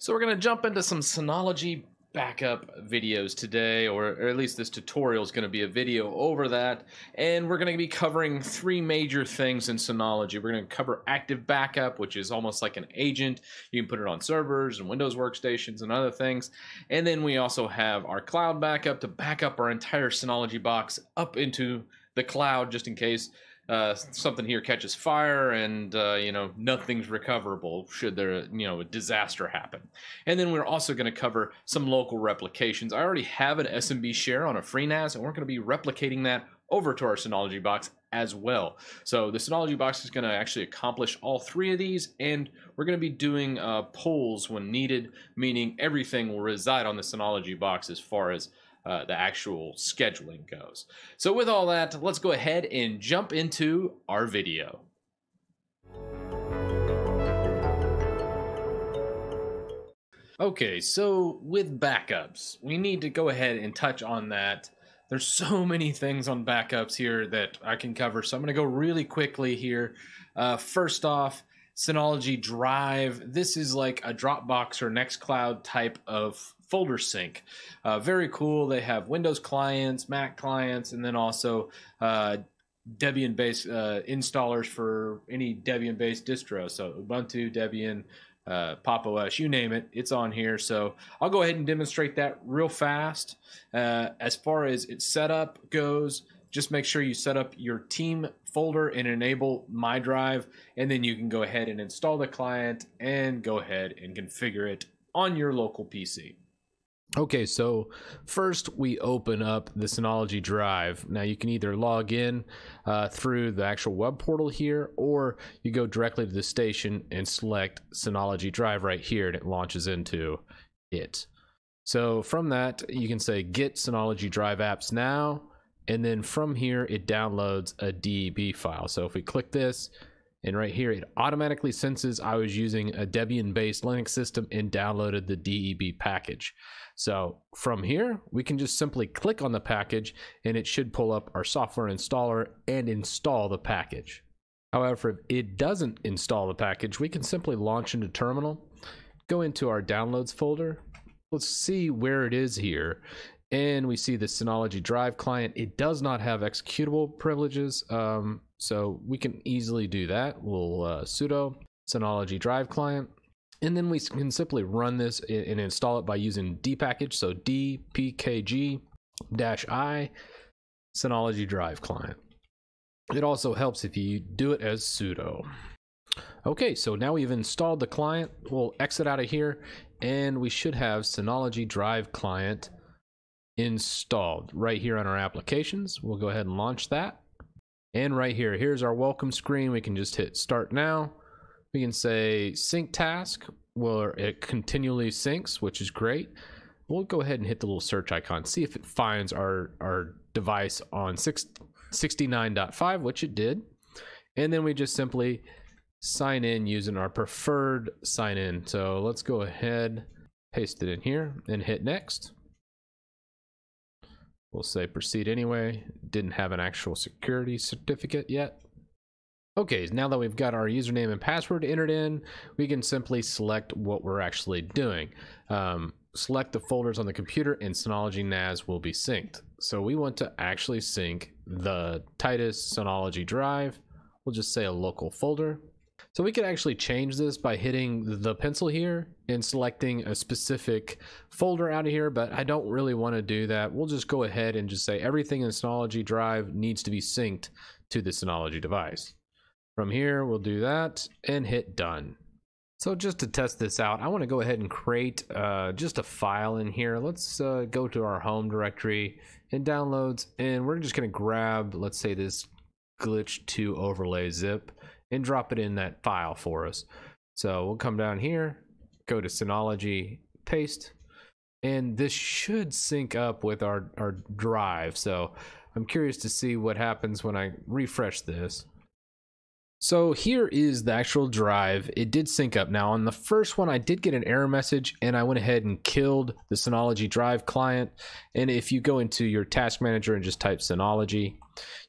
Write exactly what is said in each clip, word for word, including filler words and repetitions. So we're going to jump into some Synology backup videos today, or, or at least this tutorial is going to be a video over that. And we're going to be covering three major things in Synology. We're going to cover Active Backup, which is almost like an agent. You can put it on servers and Windows workstations and other things. And then we also have our cloud backup to back up our entire Synology box up into the cloud, just in case Uh, something here catches fire and, uh, you know, nothing's recoverable should there, you know, a disaster happen. And then we're also going to cover some local replications. I already have an S M B share on a FreeNAS, and we're going to be replicating that over to our Synology box as well. So the Synology box is going to actually accomplish all three of these, and we're going to be doing uh, polls when needed, meaning everything will reside on the Synology box as far as Uh, the actual scheduling goes. So with all that, let's go ahead and jump into our video. Okay, so with backups, we need to go ahead and touch on that. There's so many things on backups here that I can cover, so I'm gonna go really quickly here. Uh, first off, Synology Drive. This is like a Dropbox or Nextcloud type of folder sync. Uh, very cool. They have Windows clients, Mac clients, and then also uh, Debian-based uh, installers for any Debian-based distro. So Ubuntu, Debian, uh, Pop O S, you name it, it's on here. So I'll go ahead and demonstrate that real fast. Uh, as far as its setup goes, just make sure you set up your team folder and enable My Drive, and then you can go ahead and install the client and go ahead and configure it on your local P C. Okay, so first we open up the Synology Drive. Now you can either log in uh, through the actual web portal here, or you go directly to the station and select Synology Drive right here, and it launches into it. So from that, you can say get Synology Drive apps now, and then from here it downloads a D B file. So if we click this, and right here, it automatically senses I was using a Debian-based Linux system and downloaded the D E B package. So from here, we can just simply click on the package, and it should pull up our software installer and install the package. However, if it doesn't install the package, we can simply launch into Terminal, go into our Downloads folder. Let's see where it is here. And we see the Synology Drive client. It does not have executable privileges, um, so we can easily do that. We'll uh, sudo Synology Drive client, and then we can simply run this and install it by using dpackage, so dpkg-i Synology Drive client. It also helps if you do it as sudo. Okay, so now we've installed the client. We'll exit out of here, and we should have Synology Drive client installed right here on our applications. We'll go ahead and launch that, and right here here's our welcome screen. We can just hit start now. We can say sync task, where it continually syncs, which is great. We'll go ahead and hit the little search icon, see if it finds our our device on sixty-nine point five, which it did, and then we just simply sign in using our preferred sign in. So let's go ahead, paste it in here, and hit next. We'll say proceed anyway. Didn't have an actual security certificate yet. Okay, now that we've got our username and password entered in, we can simply select what we're actually doing. Um, select the folders on the computer, and Synology N A S will be synced. So we want to actually sync the Titus Synology Drive. We'll just say a local folder. So we could actually change this by hitting the pencil here and selecting a specific folder out of here, but I don't really want to do that. We'll just go ahead and just say everything in Synology Drive needs to be synced to the Synology device. From here, we'll do that and hit done. So just to test this out, I want to go ahead and create uh, just a file in here. Let's uh, go to our home directory and downloads, and we're just going to grab, let's say, this glitch two overlay zip and drop it in that file for us. So we'll come down here, go to Synology, paste, and this should sync up with our, our drive. So I'm curious to see what happens when I refresh this. So here is the actual drive. It did sync up. Now on the first one, I did get an error message, and I went ahead and killed the Synology Drive client. And if you go into your task manager and just type Synology,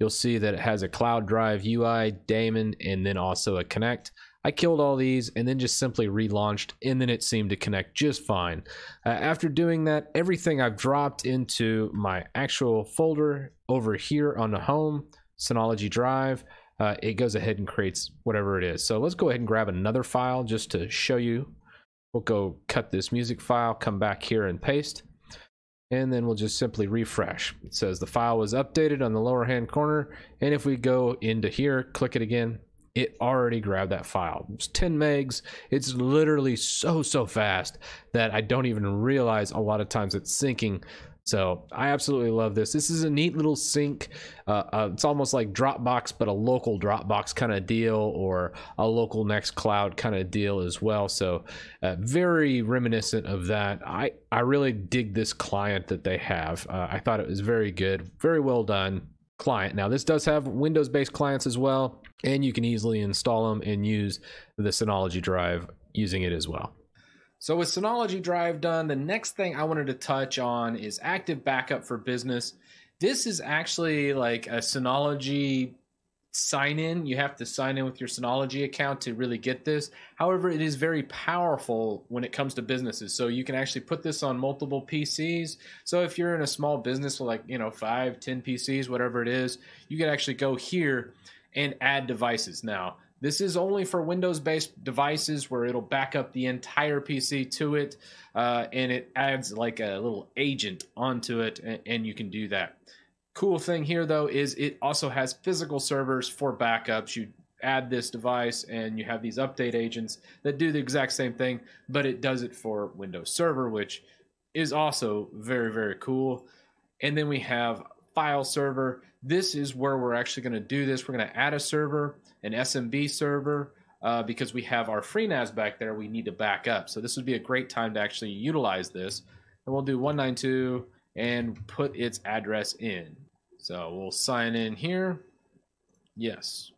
you'll see that it has a cloud drive U I daemon, and then also a connect. I killed all these and then just simply relaunched, and then it seemed to connect just fine. Uh, after doing that, everything I've dropped into my actual folder over here on the home, Synology Drive, uh, it goes ahead and creates whatever it is. So let's go ahead and grab another file just to show you. We'll go cut this music file, come back here and paste, and then we'll just simply refresh. It says the file was updated on the lower hand corner, and if we go into here, click it again, it already grabbed that file. It's ten megs. It's literally so, so fast that I don't even realize a lot of times it's syncing. So I absolutely love this. This is a neat little sync. Uh, uh, it's almost like Dropbox, but a local Dropbox kind of deal, or a local Nextcloud kind of deal as well. So uh, very reminiscent of that. I, I really dig this client that they have. Uh, I thought it was very good, very well done client. Now this does have Windows-based clients as well, and you can easily install them and use the Synology Drive using it as well. So with Synology Drive done, the next thing I wanted to touch on is Active Backup for Business. This is actually like a Synology sign-in. You have to sign in with your Synology account to really get this. However, it is very powerful when it comes to businesses. So you can actually put this on multiple P Cs. So if you're in a small business with like, you know, five, ten P Cs, whatever it is, you can actually go here and add devices now. This is only for Windows-based devices where it'll back up the entire P C to it, uh, and it adds like a little agent onto it, and, and you can do that. Cool thing here, though, is it also has physical servers for backups. You add this device, and you have these update agents that do the exact same thing, but it does it for Windows Server, which is also very, very cool. And then we have file server. This is where we're actually going to do this. We're going to add a server, an S M B server, uh, because we have our FreeNAS back there we need to back up. So this would be a great time to actually utilize this. And we'll do one ninety-two and put its address in. So we'll sign in here. Yes.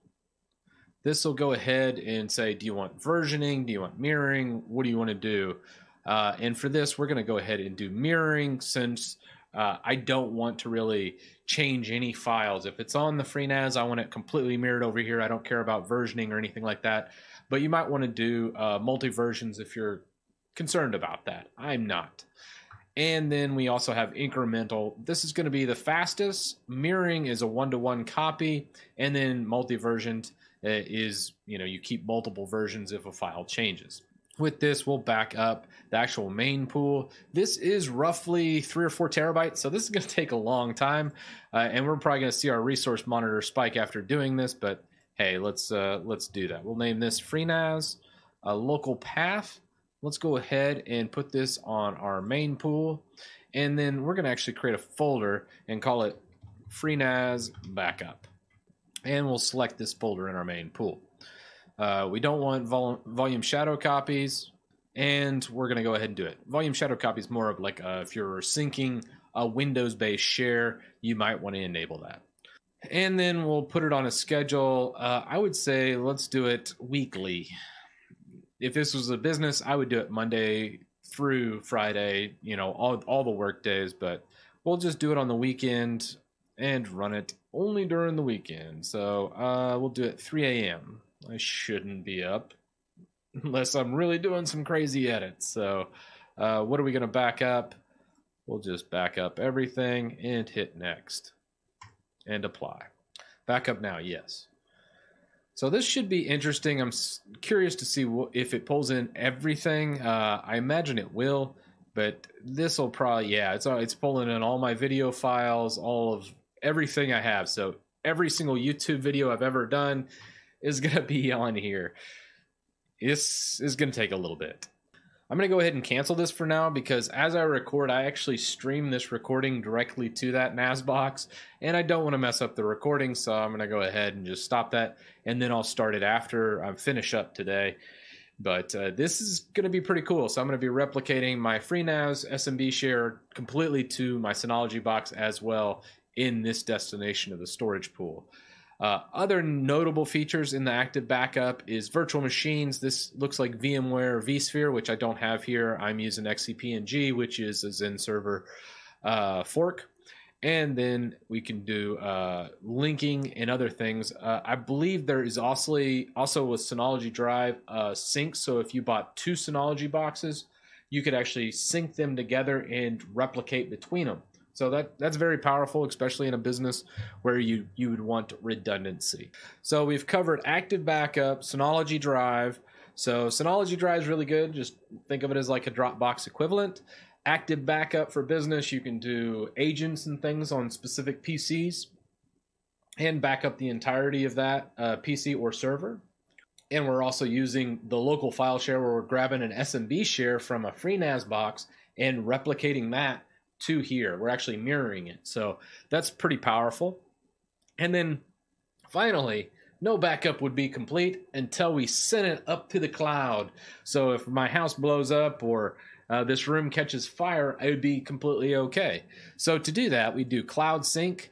This will go ahead and say, do you want versioning? Do you want mirroring? What do you want to do? Uh, and for this, we're going to go ahead and do mirroring, since Uh, I don't want to really change any files. If it's on the FreeNAS, I want it completely mirrored over here. I don't care about versioning or anything like that. But you might want to do uh, multi-versions if you're concerned about that. I'm not. And then we also have incremental. This is going to be the fastest. Mirroring is a one-to-one copy. And then multi-versioned is, you know, you keep multiple versions if a file changes. With this, we'll back up the actual main pool. This is roughly three or four terabytes, so this is going to take a long time, uh, and we're probably going to see our resource monitor spike after doing this. But hey, let's uh, let's do that. We'll name this FreeNAS, a local path. Let's go ahead and put this on our main pool, and then we're going to actually create a folder and call it FreeNAS Backup, and we'll select this folder in our main pool. Uh, we don't want vol volume shadow copies, and we're going to go ahead and do it. Volume shadow copies more of like uh, if you're syncing a Windows-based share, you might want to enable that. And then we'll put it on a schedule. Uh, I would say let's do it weekly. If this was a business, I would do it Monday through Friday, you know, all, all the work days, but we'll just do it on the weekend and run it only during the weekend. So uh, we'll do it three A M I shouldn't be up unless I'm really doing some crazy edits. So uh, what are we going to back up? We'll just back up everything and hit next and apply. Back up now, yes. So this should be interesting. I'm curious to see if it pulls in everything. Uh, I imagine it will, but this will probably, yeah, it's, it's pulling in all my video files, all of everything I have. So every single YouTube video I've ever done is going to be on here. This is going to take a little bit. I'm going to go ahead and cancel this for now, because as I record, I actually stream this recording directly to that N A S box, and I don't want to mess up the recording, so I'm going to go ahead and just stop that, and then I'll start it after I finish up today. But uh, this is going to be pretty cool. So I'm going to be replicating my FreeNAS S M B share completely to my Synology box as well in this destination of the storage pool. Uh, other notable features in the Active Backup is virtual machines. This looks like VMware vSphere, which I don't have here. I'm using X C P-ng, which is a Xen server uh, fork. And then we can do uh, linking and other things. Uh, I believe there is also also with Synology Drive uh, sync. So if you bought two Synology boxes, you could actually sync them together and replicate between them. So that, that's very powerful, especially in a business where you, you would want redundancy. So we've covered Active Backup, Synology Drive. So Synology Drive is really good. Just think of it as like a Dropbox equivalent. Active Backup for business, you can do agents and things on specific P Cs and back up the entirety of that uh, P C or server. And we're also using the local file share where we're grabbing an S M B share from a FreeNAS box and replicating that to here. We're actually mirroring it. So that's pretty powerful. And then finally, no backup would be complete until we send it up to the cloud. So if my house blows up or uh, this room catches fire, I would be completely okay. So to do that, we do cloud sync,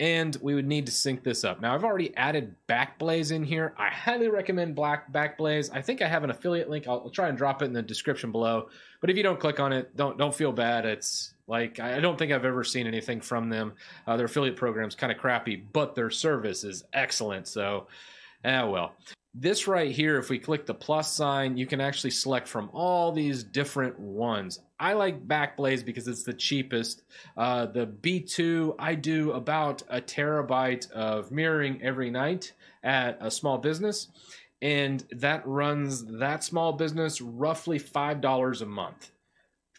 and we would need to sync this up. Now, I've already added Backblaze in here. I highly recommend Black Backblaze. I think I have an affiliate link. I'll, I'll try and drop it in the description below. But if you don't click on it, don't don't feel bad. It's like, I don't think I've ever seen anything from them. Uh, their affiliate program's kind of crappy, but their service is excellent. So, ah, well. This right here, if we click the plus sign, you can actually select from all these different ones. I like Backblaze because it's the cheapest. Uh, the B two, I do about a terabyte of mirroring every night at a small business, and that runs that small business roughly five dollars a month.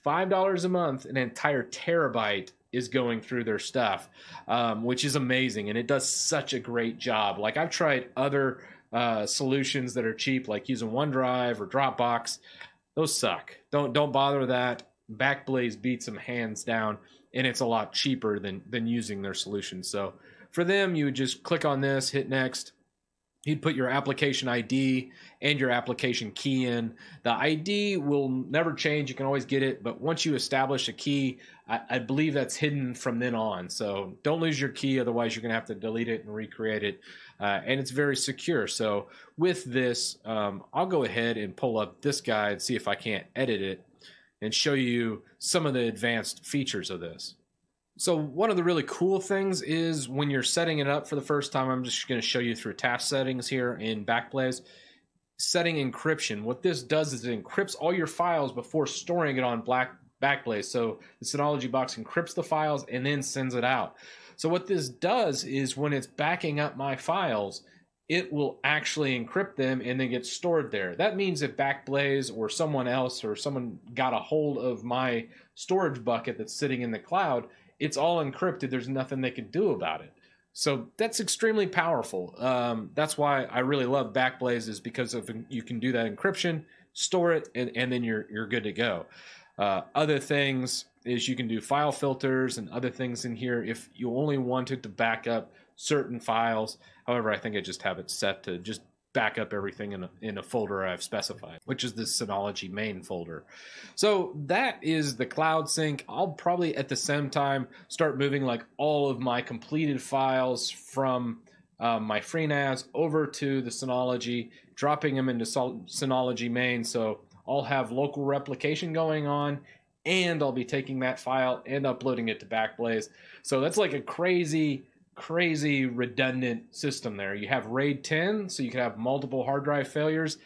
five dollars a month, an entire terabyte is going through their stuff, um, which is amazing, and it does such a great job. Like, I've tried other uh, solutions that are cheap, like using OneDrive or Dropbox. Those suck. Don't don't bother with that. Backblaze beats them hands down, and it's a lot cheaper than than using their solution. So for them, you would just click on this, hit next. You'd put your application I D and your application key in. The I D will never change. You can always get it, but once you establish a key, I, I believe that's hidden from then on. So don't lose your key, otherwise you're going to have to delete it and recreate it. Uh, and it's very secure. So with this, um, I'll go ahead and pull up this guy and see if I can't edit it and show you some of the advanced features of this. So one of the really cool things is when you're setting it up for the first time, I'm just going to show you through task settings here in Backblaze, setting encryption. What this does is it encrypts all your files before storing it on Black Backblaze. So the Synology box encrypts the files and then sends it out. So what this does is when it's backing up my files, it will actually encrypt them and then get stored there. That means if Backblaze or someone else or someone got a hold of my storage bucket that's sitting in the cloud, it's all encrypted. There's nothing they can do about it. So that's extremely powerful. Um, that's why I really love Backblaze, is because of, you can do that encryption, store it, and, and then you're, you're good to go. Uh, other things is you can do file filters and other things in here if you only wanted to back up certain files. However, I think I just have it set to just back up everything in a, in a folder I've specified, which is the Synology main folder. So that is the cloud sync. I'll probably at the same time start moving like all of my completed files from uh, my FreeNAS over to the Synology, dropping them into Synology main. So I'll have local replication going on, and I'll be taking that file and uploading it to Backblaze. So that's like a crazy crazy redundant system there. You have RAID ten, so you can have multiple hard drive failures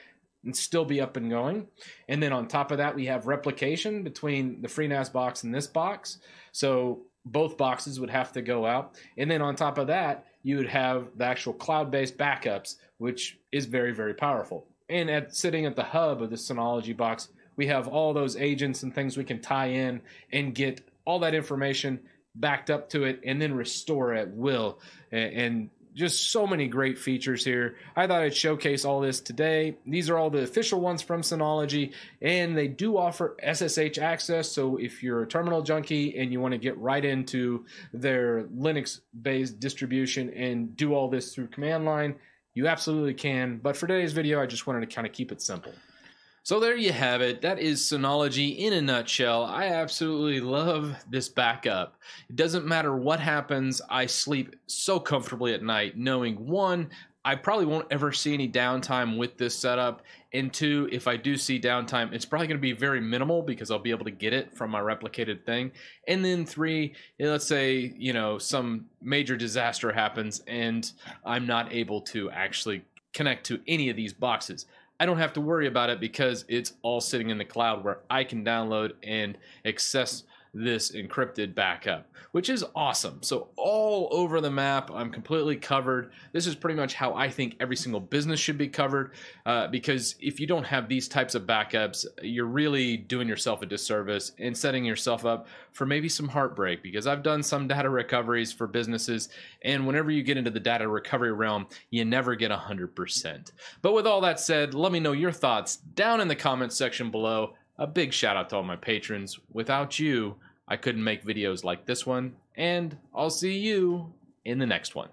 and still be up and going. And then on top of that, we have replication between the FreeNAS box and this box. So both boxes would have to go out. And then on top of that, you would have the actual cloud-based backups, which is very, very powerful. And at sitting at the hub of the Synology box, we have all those agents and things we can tie in and get all that information backed up to it and then restore at will. And just so many great features here. I thought I'd showcase all this today. These are all the official ones from Synology, and they do offer S S H access. So if you're a terminal junkie and you want to get right into their Linux-based distribution and do all this through command line, you absolutely can. But for today's video, I just wanted to kind of keep it simple. So there you have it. That is Synology in a nutshell. I absolutely love this backup. It doesn't matter what happens. I sleep so comfortably at night knowing, one, I probably won't ever see any downtime with this setup. And two, if I do see downtime, it's probably going to be very minimal because I'll be able to get it from my replicated thing. And then three, let's say, you know, some major disaster happens and I'm not able to actually connect to any of these boxes. I don't have to worry about it because it's all sitting in the cloud where I can download and access this encrypted backup, which is awesome. So all over the map, I'm completely covered. This is pretty much how I think every single business should be covered, uh, because if you don't have these types of backups, you're really doing yourself a disservice and setting yourself up for maybe some heartbreak, because I've done some data recoveries for businesses, and whenever you get into the data recovery realm, you never get one hundred percent. But with all that said, let me know your thoughts down in the comments section below. A big shout out to all my patrons. Without you, I couldn't make videos like this one, and I'll see you in the next one.